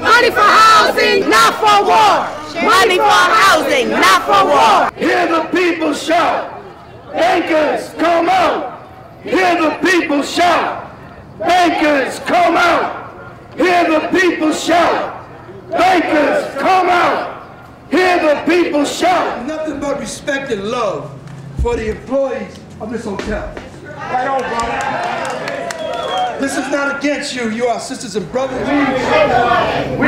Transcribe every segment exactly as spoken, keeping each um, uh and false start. Money, money for housing, not for war. Money for housing, not for war. Hear the people shout. Bankers, come out. Hear the people shout. Bankers, come out. Hear the people shout. Bankers, come out. Hear the people shout. Nothing but respect and love for the employees of this hotel. Right on, brother. This is not against you. You are sisters and brothers. We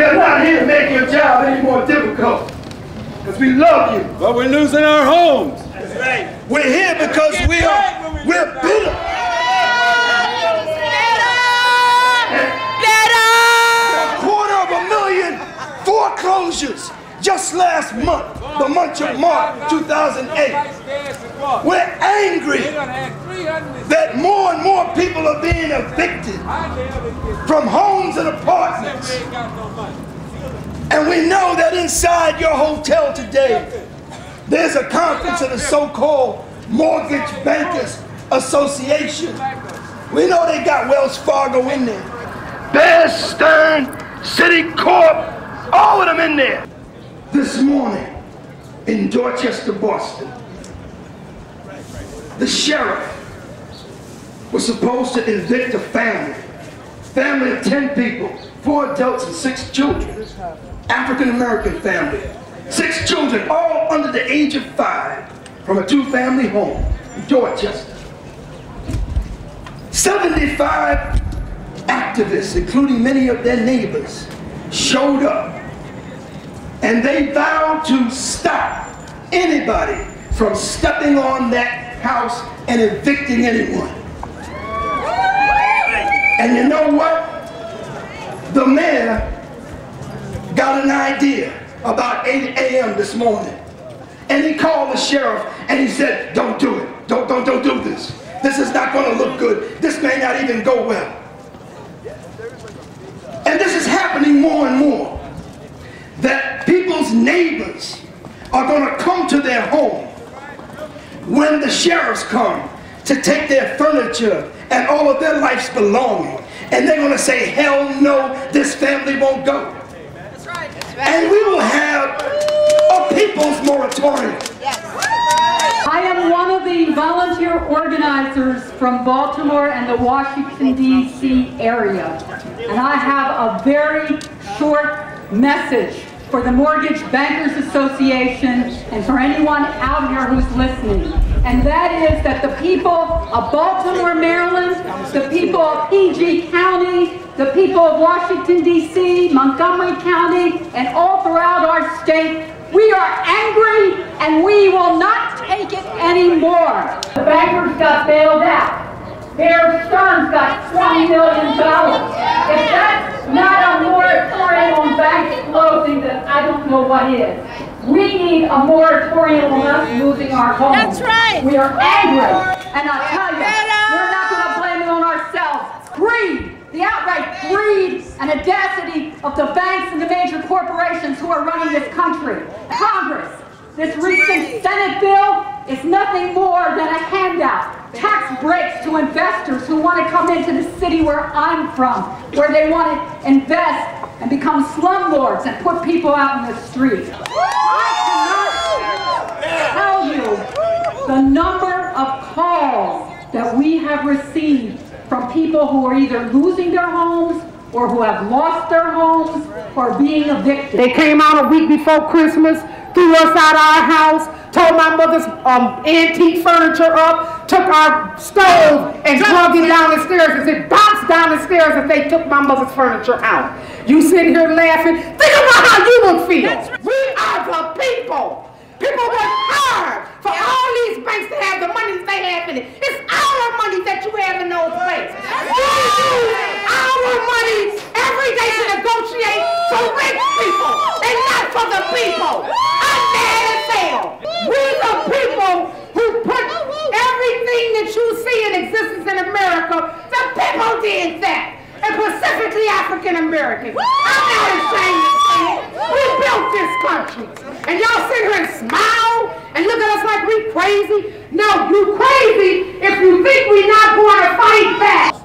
are not here to make your job any more difficult, because we love you. But we're losing our homes. That's right. We're here because we are, we're bitter. Better! Better! A quarter of a million foreclosures just last month, the month of March two thousand eight. We're angry that more and more people are being evicted from homes and apartments. And we know that inside your hotel today, there's a conference of the so-called Mortgage Bankers Association. We know they got Wells Fargo in there. Bear Stearns, Citicorp, all of them in there. This morning in Dorchester, Boston, the sheriff was supposed to evict a family, family of ten people, four adults and six children, African-American family, six children, all under the age of five, from a two-family home in Dorchester. seventy-five activists, including many of their neighbors, showed up. And they vowed to stop anybody from stepping on that house and evicting anyone. And you know what? The mayor got an idea about eight A M this morning. And he called the sheriff and he said, don't do it. Don't, don't, don't do this. This is not going to look good. This may not even go well. And this is happening more and more. That people's neighbors are going to come to their home when the sheriffs come to take their furniture and all of their life's belongings, and they're going to say, hell no, this family won't go. That's right. That's right. And we will have a people's moratorium. Yes. I am one of the volunteer organizers from Baltimore and the Washington, D C area, and I have a very short message for the Mortgage Bankers Association and for anyone out here who's listening. And that is that the people of Baltimore, Maryland, the people of P G County, the people of Washington, D C, Montgomery County, and all throughout our state, we are angry and we will not take it anymore. The bankers got bailed out. Bear Stearns got twenty million dollars. If that's not a moratorium on bank closing, then I don't know what is. We need a moratorium on us losing our homes. That's right. We are angry. And I tell you, we're not going to blame it on ourselves. Greed, the outright greed and audacity of the banks and the major corporations who are running this country. Congress, this recent Senate bill is nothing more than a handout. Tax breaks to investors who want to come into the city where I'm from, where they want to invest and become slumlords and put people out in the street. I cannot tell you the number of calls that we have received from people who are either losing their homes or who have lost their homes or being evicted. They came out a week before Christmas, threw us out of our house, tore my mother's um, antique furniture up, took our stove and plugged it down the stairs and said, box down the stairs if they took my mother's furniture out. You sitting here laughing, think about how you would feel. Right. We are the people. People work hard for all these banks to have the money that they have in it. It's our money that you have in those banks. We use our money every day to negotiate for rich people and not for the people. I'm mad as hell. We the people who put everything that you see in existence in America, the people did that. And specifically African Americans. I'm not ashamed to say it. We built this country. And y'all sit here and smile and look at us like we crazy. No, you crazy if you think we're not going to fight back.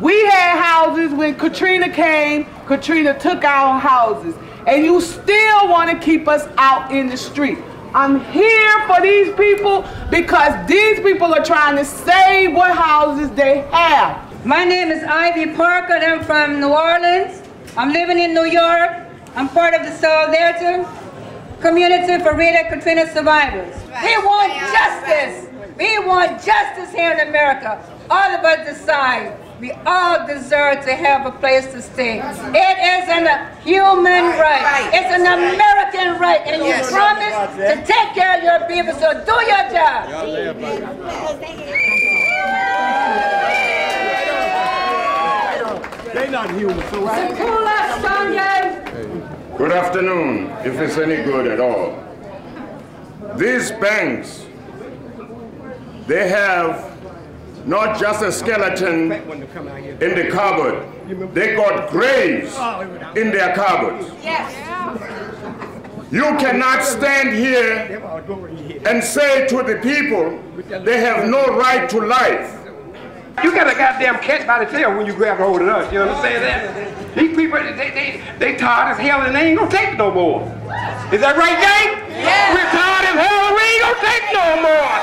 We had houses when Katrina came, Katrina took our houses, and you still want to keep us out in the street. I'm here for these people because these people are trying to save what houses they have. My name is Ivy Parker, I'm from New Orleans. I'm living in New York. I'm part of the Solidarity Community for Rita and Katrina survivors. We want justice. We want justice here in America. All of us decide. We all deserve to have a place to stay. It is a human right. It's an American right. And you promise to take care of your people, so do your job. They're not human, so right? Good afternoon, if it's any good at all. These banks, they have not just a skeleton in the cupboard. They got graves in their cupboards. You cannot stand here and say to the people they have no right to life. You got a goddamn cat by the tail when you grab hold of us, you understand that? These people, they, they, they tired as hell and they ain't gonna take no more. Is that right, gang? Yeah. We're tired as hell and we ain't gonna take no more.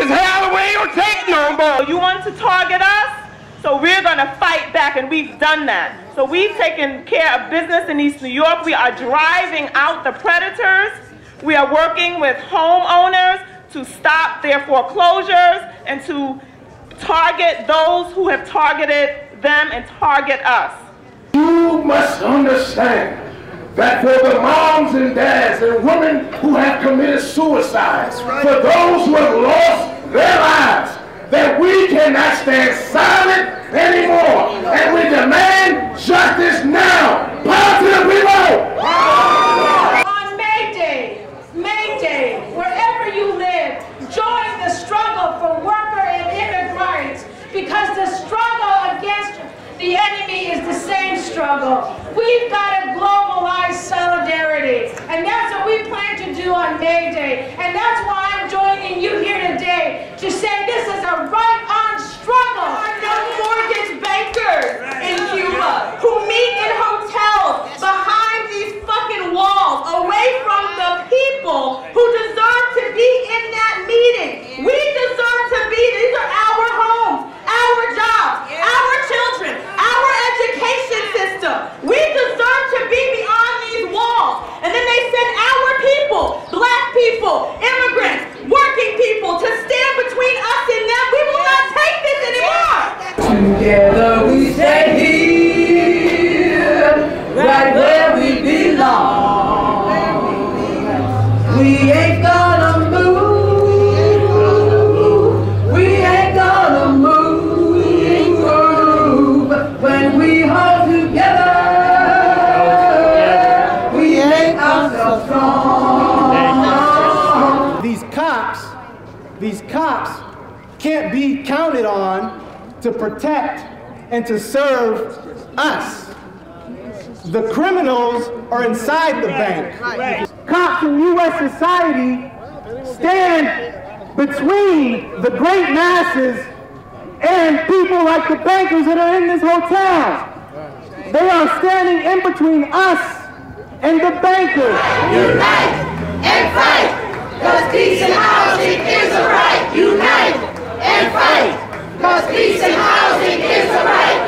It's hell, we ain't gonna take no more. You want to target us, so we're gonna fight back, and we've done that. So we've taken care of business in East New York. We are driving out the predators. We are working with homeowners to stop their foreclosures and to target those who have targeted them and target us. You must understand that for the moms and dads and women who have committed suicides, right, for those who have lost their lives, that we cannot stand silent anymore. And we demand justice now. Positive we vote. On May Day, May Day, wherever you live, join the struggle for worker and immigrant rights, because the struggle against the enemy is the same struggle. We've got to globalize solidarity, and that's what we plan to do on May Day. And that's why I'm joining you here today to say this is a right-on struggle of mortgage bankers in Cuba who meet in hotels behind these fucking walls, away from the people who deserve to be in that meeting. We deserve to be. These are our homes, our jobs, our children, our education system. We deserve to be beyond these walls. And then they send our people, black people, immigrants, working people, to stand between us and them. We will not take this anymore. Together we stay here, right where we belong. We ain't gonna move. These cops can't be counted on to protect and to serve us. The criminals are inside the bank. Cops in U S society stand between the great masses and people like the bankers that are in this hotel. They are standing in between us and the bankers. Unite and fight! Cause peace and housing is a right. Unite and fight. Cause peace and housing is a right.